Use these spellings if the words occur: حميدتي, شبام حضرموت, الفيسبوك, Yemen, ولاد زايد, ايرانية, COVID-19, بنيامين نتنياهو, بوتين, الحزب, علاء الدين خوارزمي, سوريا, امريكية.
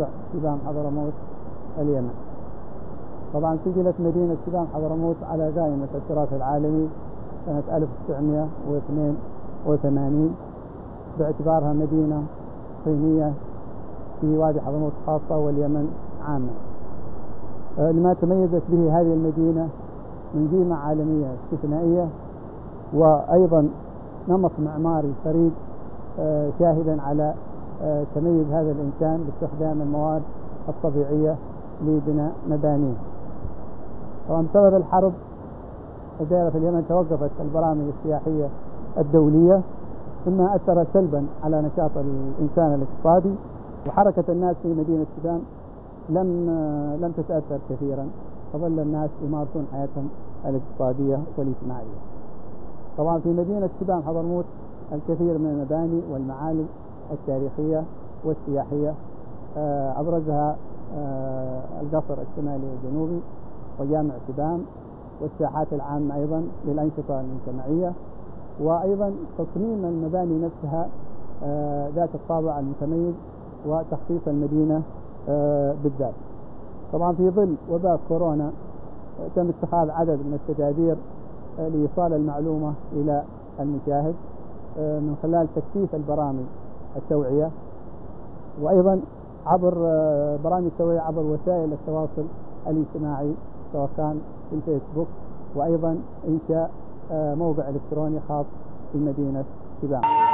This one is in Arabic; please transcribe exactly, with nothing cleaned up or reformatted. موضع شبام حضرموت اليمن. طبعا سجلت مدينة شبام حضرموت على قائمة التراث العالمي سنة ألف وتسعمئة واثنين وثمانين باعتبارها مدينة صينية في وادي حضرموت خاصة واليمن عامة. لما تميزت به هذه المدينة من قيمة عالمية استثنائية، وأيضا نمط معماري فريد شاهدا على تميز هذا الإنسان باستخدام المواد الطبيعية لبناء مبانيه. طبعا بسبب الحرب الدائرة في اليمن توقفت البرامج السياحية الدولية، مما أثر سلبا على نشاط الإنسان الاقتصادي، وحركة الناس في مدينة شبام لم لم تتأثر كثيرا، فظل الناس يمارسون حياتهم الاقتصادية والاجتماعية. طبعا في مدينة شبام حضرموت الكثير من المباني والمعالم التاريخية والسياحية، أبرزها القصر الشمالي والجنوبي وجامع شبام، والساحات العامة أيضا للأنشطة المجتمعية، وأيضا تصميم المباني نفسها ذات الطابع المتميز وتخطيط المدينة بالذات. طبعا في ظل وباء كورونا تم اتخاذ عدد من التدابير لإيصال المعلومة إلى المشاهد من خلال تكثيف البرامج التوعية، وأيضا عبر برامج التوعية عبر وسائل التواصل الاجتماعي سواء كان في الفيسبوك، وأيضا إنشاء موقع إلكتروني خاص في مدينة شبام.